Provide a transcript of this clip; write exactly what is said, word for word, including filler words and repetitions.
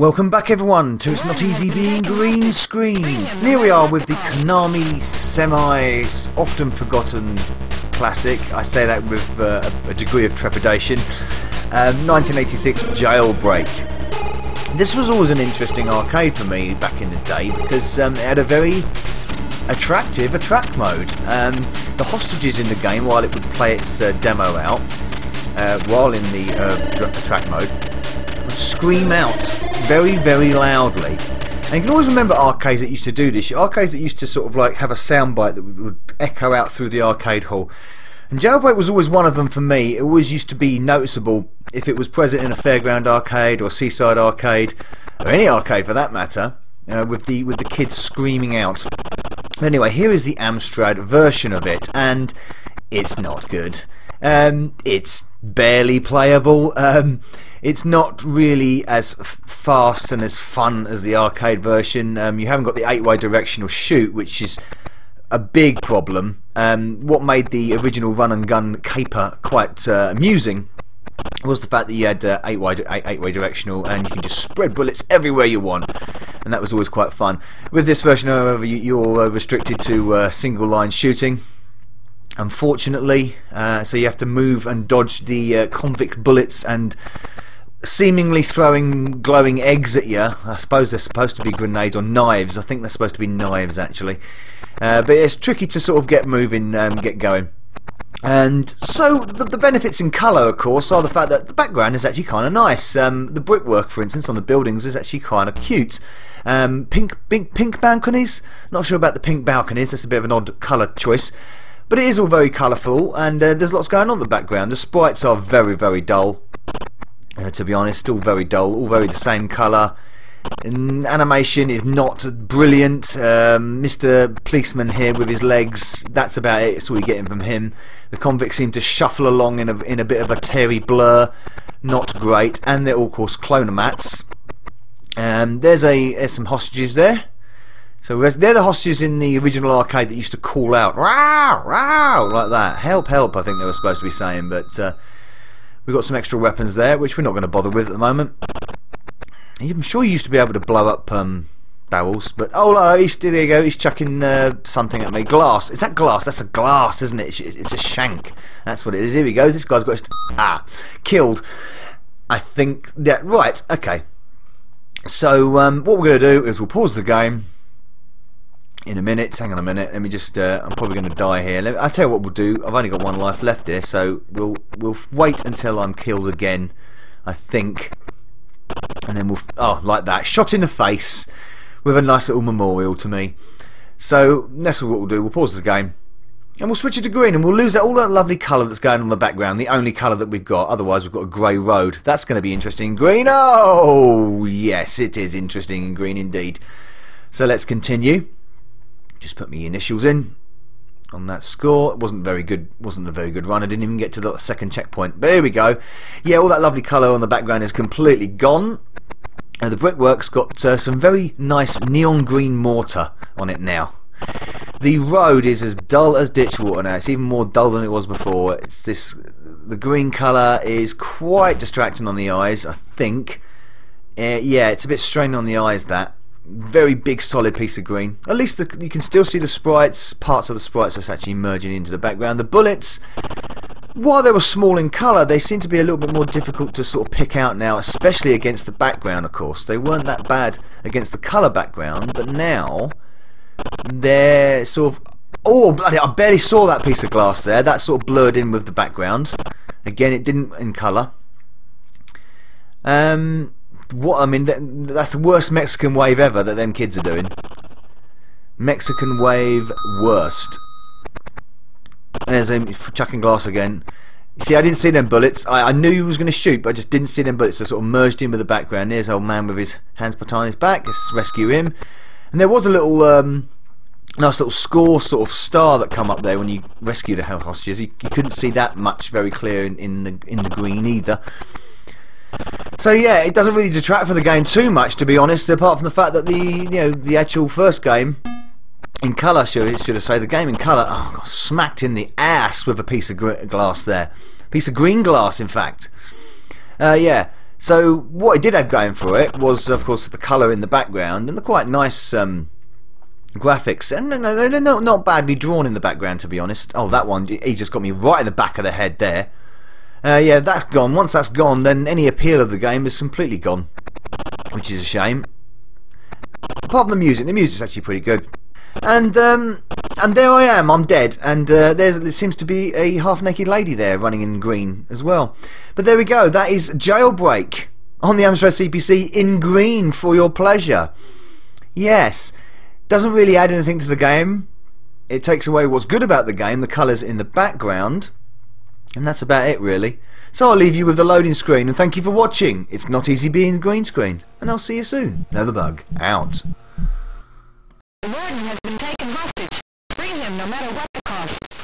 Welcome back everyone to It's Not Easy Being Green Screen. And here we are with the Konami semi often forgotten classic. I say that with uh, a degree of trepidation. Um, nineteen eighty-six Jailbreak. This was always an interesting arcade for me back in the day because um, it had a very attractive attract mode. Um, the hostages in the game, while it would play its uh, demo out, uh, while in the uh, attract mode, would scream out very very loudly. And you can always remember arcades that used to do this, arcades that used to sort of like have a soundbite that would echo out through the arcade hall, and Jailbreak was always one of them for me. It always used to be noticeable if it was present in a fairground arcade or seaside arcade or any arcade for that matter, uh, with the with the kids screaming out. Anyway, here is the Amstrad version of it, and it's not good. Um, it's barely playable. Um, it's not really as fast and as fun as the arcade version. Um, you haven't got the eight-way directional shoot, which is a big problem. Um, what made the original run and gun caper quite uh, amusing was the fact that you had uh, eight-way eight-way directional, and you can just spread bullets everywhere you want, and that was always quite fun. With this version, however, you're uh, restricted to uh, single-line shooting, unfortunately, uh, so you have to move and dodge the uh, convict bullets and seemingly throwing glowing eggs at you. I suppose they're supposed to be grenades or knives. I think they're supposed to be knives actually, uh, but it's tricky to sort of get moving and get going. And so the, the benefits in colour, of course, are the fact that the background is actually kind of nice. Um, the brickwork, for instance, on the buildings is actually kind of cute. Um, pink, pink, pink balconies. Not sure about the pink balconies. That's a bit of an odd colour choice. But it is all very colourful, and uh, there's lots going on in the background. The sprites are very, very dull, uh, to be honest, still very dull, all very the same colour. And animation is not brilliant. Um, Mister Policeman here with his legs, that's about it, that's all you're getting from him. The convicts seem to shuffle along in a, in a bit of a teary blur, not great, and they're all, of course, clonomats. Um, there's, a, there's some hostages there. So they're the hostages in the original arcade that used to call out "Row, row," like that. Help, help! I think they were supposed to be saying, but uh, we've got some extra weapons there, which we're not going to bother with at the moment. I'm sure you used to be able to blow up um, barrels, but oh, no, he's, there you go. He's chucking uh, something at me. Glass? Is that glass? That's a glass, isn't it? It's a shank. That's what it is. Here he goes. This guy's got his ah killed. I think that yeah, right. Okay. So um, what we're going to do is we'll pause the game. In a minute, hang on a minute. Let me just. Uh, I'm probably going to die here. Let me, I'll tell you what we'll do. I've only got one life left here, so we'll we'll wait until I'm killed again, I think, and then we'll. Oh, like that, shot in the face, with a nice little memorial to me. So that's what we'll do. We'll pause the game, and we'll switch it to green, and we'll lose that all that lovely colour that's going on in the background. The only colour that we've got. Otherwise, we've got a grey road. That's going to be interesting. Green. Oh, yes, it is interesting in green indeed. So let's continue. Just put my initials in on that score. It wasn't very good. Wasn't a very good run. I didn't even get to the second checkpoint. But here we go. Yeah, all that lovely colour on the background is completely gone. And the brickwork's got uh, some very nice neon green mortar on it now. The road is as dull as ditch water now. It's even more dull than it was before. It's this. The green colour is quite distracting on the eyes, I think. Uh, yeah, it's a bit straining on the eyes, that. Very big solid piece of green. At least the, you can still see the sprites, parts of the sprites that's actually merging into the background. The bullets, while they were small in colour, they seem to be a little bit more difficult to sort of pick out now, especially against the background, of course. They weren't that bad against the colour background, but now they're sort of... Oh, bloody, I barely saw that piece of glass there. That sort of blurred in with the background. Again, it didn't in colour. Um... What I mean, that's the worst Mexican wave ever that them kids are doing. Mexican wave worst. And there's him chucking glass again. See, I didn't see them bullets. I, I knew he was going to shoot, but I just didn't see them bullets. So sort of merged in with the background. There's old man with his hands behind his back. Let's rescue him. And there was a little um, nice little score sort of star that come up there when you rescue the hostages. You, you couldn't see that much very clear in, in the in the green either. So yeah, it doesn't really detract from the game too much, to be honest, apart from the fact that the you know the actual first game in colour, should, should I say, the game in colour, oh, got smacked in the ass with a piece of gr glass there, piece of green glass in fact. Uh, yeah, So what it did have going for it was, of course, the colour in the background and the quite nice um, graphics. And no, no, no, no, not badly drawn in the background, to be honest. Oh, that one, he just got me right in the back of the head there. Uh, yeah, that's gone. Once that's gone, then any appeal of the game is completely gone, which is a shame. Apart from the music, the music's actually pretty good. And um, and there I am, I'm dead, and uh, there seems to be a half-naked lady there running in green as well. But there we go, that is Jailbreak on the Amstrad C P C in green for your pleasure. Yes, doesn't really add anything to the game. It takes away what's good about the game, the colours in the background, and that's about it really. So I'll leave you with the loading screen, and thank you for watching. It's not easy being green screen, and I'll see you soon. Novabug, out. The warden has been taken hostage. Free him no matter what the cost.